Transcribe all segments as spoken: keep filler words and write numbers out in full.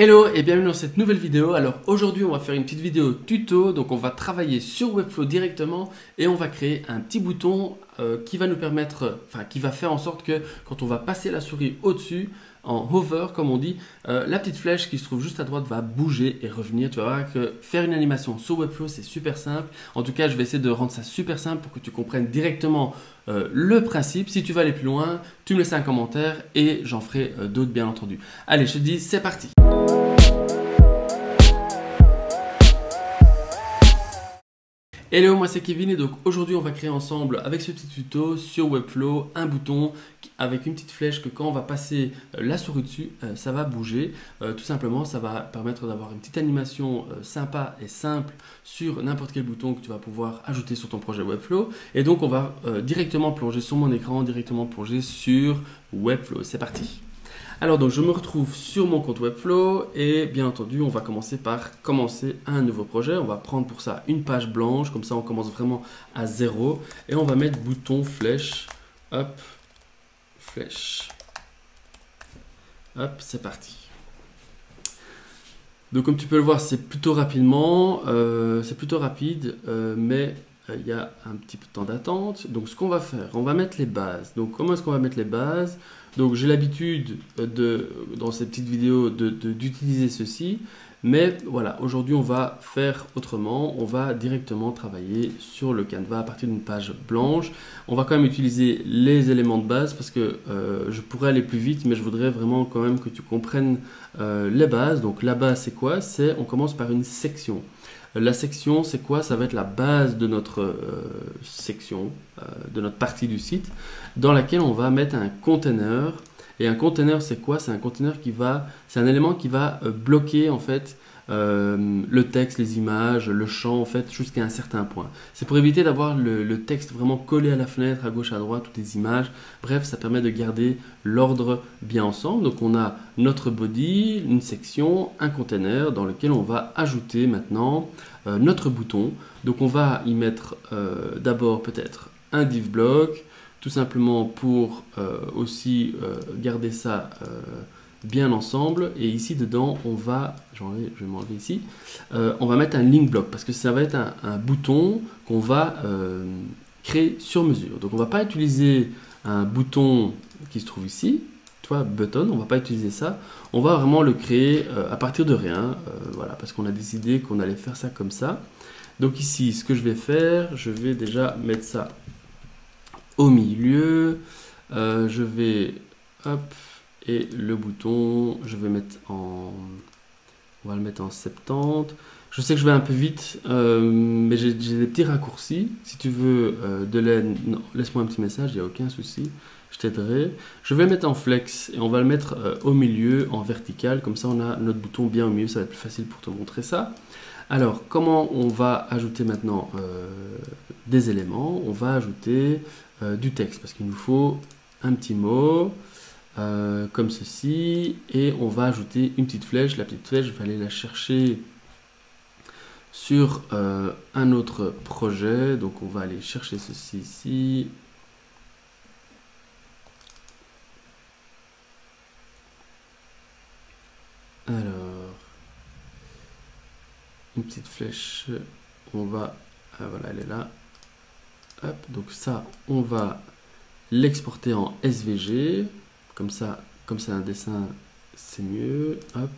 Hello et bienvenue dans cette nouvelle vidéo. Alors aujourd'hui on va faire une petite vidéo tuto, donc on va travailler sur Webflow directement et on va créer un petit bouton euh, qui va nous permettre, enfin qui va faire en sorte que quand on va passer la souris au-dessus, en hover comme on dit, euh, la petite flèche qui se trouve juste à droite va bouger et revenir. Tu vas voir que faire une animation sur Webflow c'est super simple. En tout cas je vais essayer de rendre ça super simple pour que tu comprennes directement Euh, le principe. Si tu veux aller plus loin, tu me laisses un commentaire et j'en ferai euh, d'autres bien entendu. Allez, je te dis, c'est parti. Hello, moi c'est Kevin et donc aujourd'hui on va créer ensemble avec ce petit tuto sur Webflow un bouton avec une petite flèche que quand on va passer la souris dessus, ça va bouger. Tout simplement, ça va permettre d'avoir une petite animation sympa et simple sur n'importe quel bouton que tu vas pouvoir ajouter sur ton projet Webflow. Et donc on va directement plonger sur mon écran, directement plonger sur Webflow. C'est parti. Alors donc je me retrouve sur mon compte Webflow et bien entendu on va commencer par commencer un nouveau projet. On va prendre pour ça une page blanche, comme ça on commence vraiment à zéro et on va mettre bouton flèche, hop, flèche, hop, c'est parti. Donc comme tu peux le voir c'est plutôt rapidement, euh, c'est plutôt rapide euh, mais il y a un petit peu de temps d'attente. Donc ce qu'on va faire, on va mettre les bases. Donc comment est-ce qu'on va mettre les bases? Donc j'ai l'habitude de dans ces petites vidéos de, de, d'utiliser ceci, mais voilà, aujourd'hui on va faire autrement. On va directement travailler sur le Canva à partir d'une page blanche. On va quand même utiliser les éléments de base parce que euh, je pourrais aller plus vite, mais je voudrais vraiment quand même que tu comprennes euh, les bases. Donc la base c'est quoi? C'est on commence par une section. La section, c'est quoi? Ça va être la base de notre euh, section, euh, de notre partie du site, dans laquelle on va mettre un container. Et un container, c'est quoi? C'est un container qui va, c'est un élément qui va euh, bloquer en fait euh, le texte, les images, le champ en fait jusqu'à un certain point. C'est pour éviter d'avoir le, le texte vraiment collé à la fenêtre, à gauche, à droite, toutes les images. Bref, ça permet de garder l'ordre bien ensemble. Donc on a notre body, une section, un container dans lequel on va ajouter maintenant euh, notre bouton. Donc on va y mettre euh, d'abord peut-être un div block, tout simplement pour euh, aussi euh, garder ça euh, bien ensemble. Et ici dedans on va, j'enlève, je vais m'enlever ici, euh, on va mettre un link block parce que ça va être un, un bouton qu'on va euh, créer sur mesure. Donc on va pas utiliser un bouton qui se trouve ici, button, on va pas utiliser ça, on va vraiment le créer euh, à partir de rien, euh, voilà, parce qu'on a décidé qu'on allait faire ça comme ça. Donc ici ce que je vais faire, je vais déjà mettre ça au milieu, euh, je vais hop, et le bouton je vais mettre en, on va le mettre en soixante-dix. Je sais que je vais un peu vite, euh, mais j'ai des petits raccourcis. Si tu veux euh, de l'aide, laisse-moi un petit message, il n'y a aucun souci, je t'aiderai. Je vais mettre en flex et on va le mettre euh, au milieu, en vertical. Comme ça, on a notre bouton bien au milieu, ça va être plus facile pour te montrer ça. Alors, comment on va ajouter maintenant euh, des éléments? On va ajouter euh, du texte parce qu'il nous faut un petit mot. Euh, comme ceci, et on va ajouter une petite flèche. La petite flèche, je vais aller la chercher sur euh, un autre projet. Donc on va aller chercher ceci ici. Alors, une petite flèche, on va, ah, voilà, elle est là. Hop, donc ça, on va l'exporter en S V G. Comme ça, comme c'est un dessin, c'est mieux. Hop.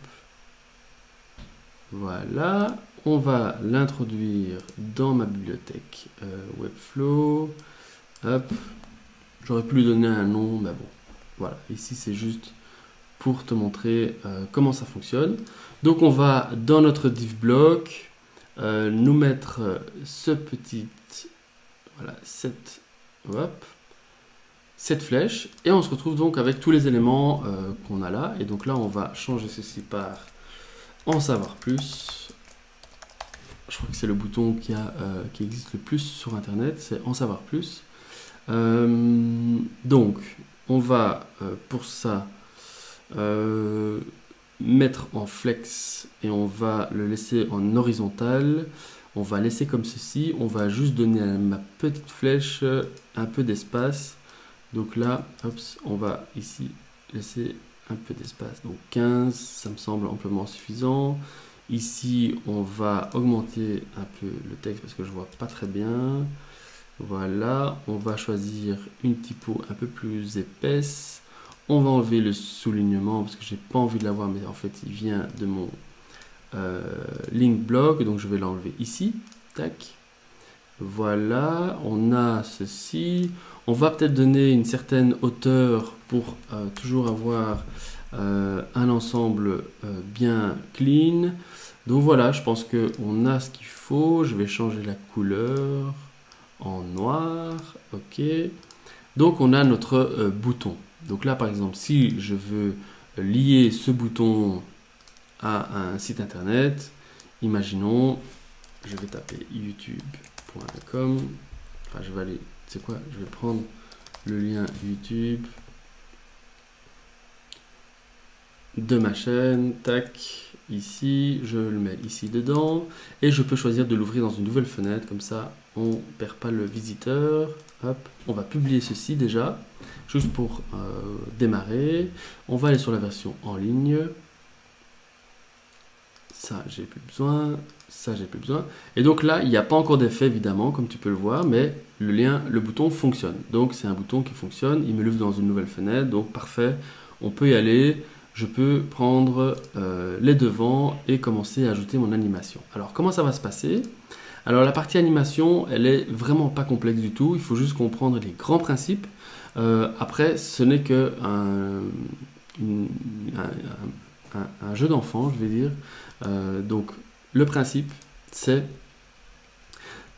Voilà. On va l'introduire dans ma bibliothèque euh, Webflow. Hop. J'aurais pu lui donner un nom, mais bon. Voilà. Ici, c'est juste pour te montrer euh, comment ça fonctionne. Donc, on va dans notre div block euh, nous mettre ce petit, voilà, cette, hop, cette flèche, et on se retrouve donc avec tous les éléments euh, qu'on a là. Et donc là on va changer ceci par en savoir plus. Je crois que c'est le bouton qui, a, euh, qui existe le plus sur internet, c'est en savoir plus. Euh, donc on va euh, pour ça euh, mettre en flex et on va le laisser en horizontal. On va laisser comme ceci, on va juste donner à ma petite flèche un peu d'espace. Donc là, hop, on va ici laisser un peu d'espace, donc quinze, ça me semble amplement suffisant. Ici, on va augmenter un peu le texte parce que je vois pas très bien. Voilà, on va choisir une typo un peu plus épaisse. On va enlever le soulignement parce que j'ai pas envie de l'avoir, mais en fait, il vient de mon euh, link blog, donc je vais l'enlever ici. Tac. Voilà, on a ceci. On va peut-être donner une certaine hauteur pour euh, toujours avoir euh, un ensemble euh, bien clean. Donc voilà, je pense qu'on a ce qu'il faut. Je vais changer la couleur en noir. Ok. Donc on a notre euh, bouton. Donc là, par exemple, si je veux lier ce bouton à un site internet, imaginons, je vais taper youtube point com. Enfin, je vais aller, tu sais quoi, je vais prendre le lien YouTube de ma chaîne. Tac, ici, je le mets ici dedans. Et je peux choisir de l'ouvrir dans une nouvelle fenêtre. Comme ça, on ne perd pas le visiteur. Hop, on va publier ceci déjà, juste pour euh, démarrer. On va aller sur la version en ligne. Ça, j'ai plus besoin. Ça, j'ai plus besoin. Et donc là, il n'y a pas encore d'effet, évidemment, comme tu peux le voir, mais le lien, le bouton fonctionne. Donc, c'est un bouton qui fonctionne. Il me l'ouvre dans une nouvelle fenêtre. Donc, parfait. On peut y aller. Je peux prendre euh, les devants et commencer à ajouter mon animation. Alors, comment ça va se passer ? Alors, la partie animation, elle est vraiment pas complexe du tout. Il faut juste comprendre les grands principes. Euh, après, ce n'est que un, une, un, un, un jeu d'enfant, je vais dire. Euh, donc, le principe, c'est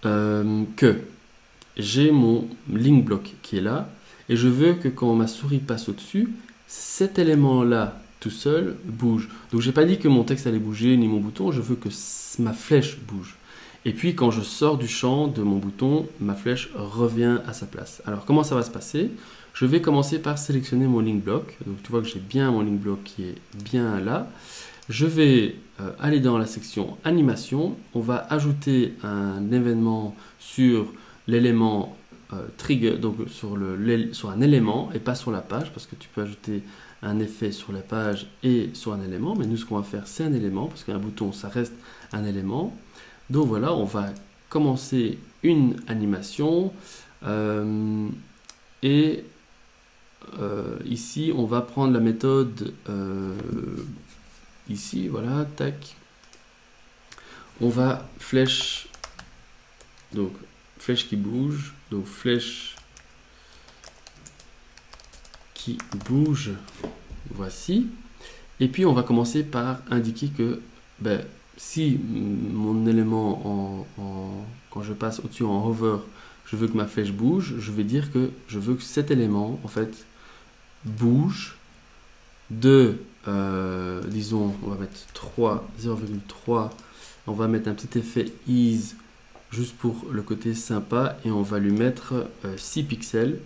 euh, que j'ai mon link block qui est là et je veux que quand ma souris passe au-dessus, cet élément-là, tout seul, bouge. Donc, j'ai pas dit que mon texte allait bouger ni mon bouton. Je veux que ma flèche bouge. Et puis, quand je sors du champ de mon bouton, ma flèche revient à sa place. Alors, comment ça va se passer? Je vais commencer par sélectionner mon link block. Donc, tu vois que j'ai bien mon link block qui est bien là. Je vais euh, aller dans la section animation. On va ajouter un événement sur l'élément euh, trigger, donc sur, le, sur un élément et pas sur la page, parce que tu peux ajouter un effet sur la page et sur un élément. Mais nous, ce qu'on va faire, c'est un élément, parce qu'un bouton, ça reste un élément. Donc voilà, on va commencer une animation euh, et euh, ici, on va prendre la méthode euh, ici, voilà, tac. On va flèche, donc flèche qui bouge, donc flèche qui bouge, voici. Et puis, on va commencer par indiquer que, ben, si mon élément, en, en, quand je passe au-dessus en hover, je veux que ma flèche bouge, je vais dire que je veux que cet élément, en fait, bouge de, euh, disons, on va mettre zéro virgule trois, on va mettre un petit effet ease, juste pour le côté sympa, et on va lui mettre euh, six pixels.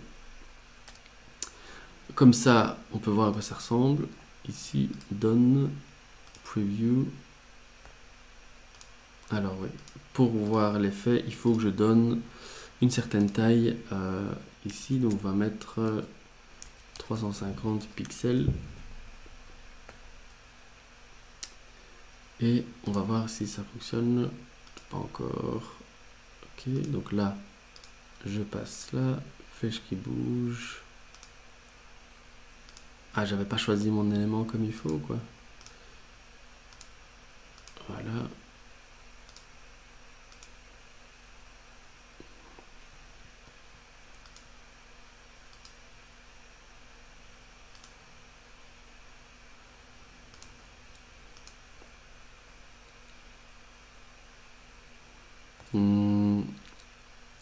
Comme ça, on peut voir à quoi ça ressemble. Ici, done, preview. Alors oui, pour voir l'effet, il faut que je donne une certaine taille euh, ici. Donc on va mettre trois cent cinquante pixels. Et on va voir si ça fonctionne. Pas encore. Ok, donc là, je passe là. Flèche qui bouge. Ah, j'avais pas choisi mon élément comme il faut, quoi. Voilà.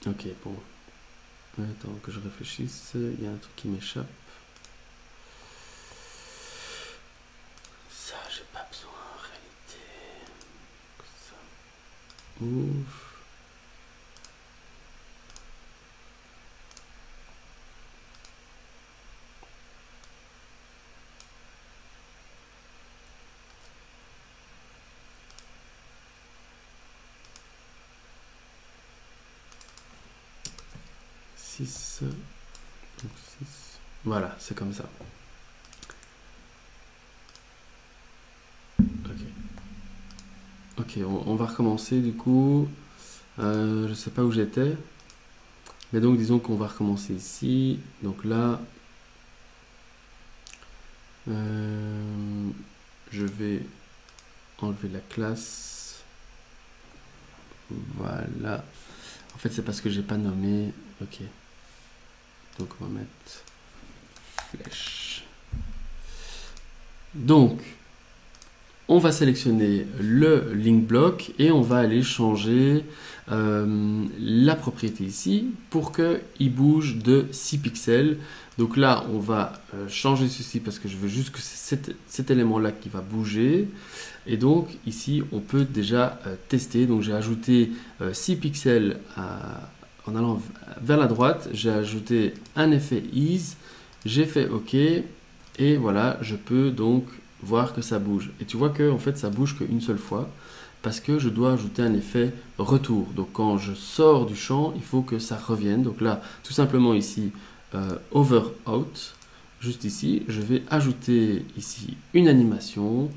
Ok, bon, attends que je réfléchisse, il y a un truc qui m'échappe. Ça, j'ai pas besoin en réalité. Ça. Ouf. six, donc six. Voilà, c'est comme ça. Ok, on, on va recommencer du coup. Euh, je ne sais pas où j'étais. Mais donc, disons qu'on va recommencer ici. Donc là, euh, je vais enlever la classe. Voilà. En fait, c'est parce que j'ai pas nommé. Ok. Donc, on va mettre flèche. Donc, on va sélectionner le link block et on va aller changer euh, la propriété ici pour qu'il bouge de six pixels. Donc là, on va changer ceci parce que je veux juste que c'est cet, cet élément-là qui va bouger. Et donc ici, on peut déjà euh, tester. Donc j'ai ajouté euh, six pixels à, en allant vers la droite. J'ai ajouté un effet Ease. J'ai fait OK. Et voilà, je peux donc voir que ça bouge. Et tu vois que en fait ça bouge qu'une seule fois parce que je dois ajouter un effet retour. Donc quand je sors du champ, il faut que ça revienne. Donc là, tout simplement ici, euh, over out, juste ici, je vais ajouter ici une animation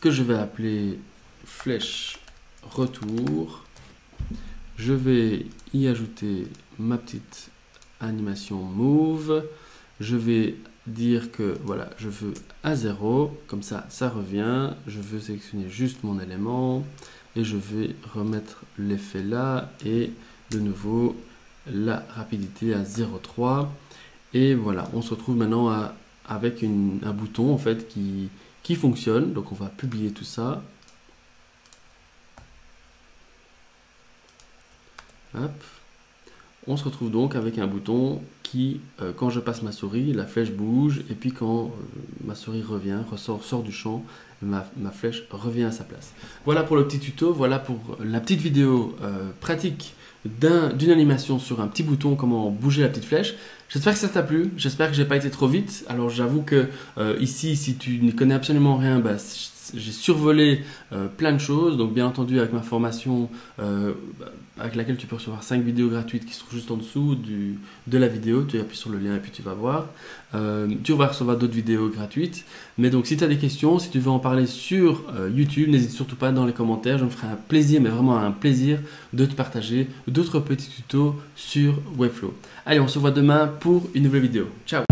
que je vais appeler flèche retour. Je vais y ajouter ma petite animation move. Je vais dire que voilà, je veux à zéro, comme ça ça revient. Je veux sélectionner juste mon élément et je vais remettre l'effet là et de nouveau la rapidité à zéro virgule trois. Et voilà, on se retrouve maintenant à, avec une, un bouton en fait qui, qui fonctionne. Donc on va publier tout ça. Hop. On se retrouve donc avec un bouton qui, euh, quand je passe ma souris, la flèche bouge. Et puis quand euh, ma souris revient, ressort, sort du champ, ma, ma flèche revient à sa place. Voilà pour le petit tuto, voilà pour la petite vidéo euh, pratique d'un, d'une animation sur un petit bouton, comment bouger la petite flèche. J'espère que ça t'a plu, j'espère que j'ai pas été trop vite. Alors j'avoue que euh, ici, si tu n'y connais absolument rien, bah, j'ai survolé euh, plein de choses. Donc bien entendu avec ma formation euh, avec laquelle tu peux recevoir cinq vidéos gratuites qui se trouvent juste en dessous du, de la vidéo. Tu appuies sur le lien et puis tu vas voir. Euh, tu vas recevoir d'autres vidéos gratuites. Mais donc si tu as des questions, si tu veux en parler sur euh, YouTube, n'hésite surtout pas dans les commentaires. Je me ferai un plaisir, mais vraiment un plaisir de te partager d'autres petits tutos sur Webflow. Allez, on se voit demain pour une nouvelle vidéo. Ciao!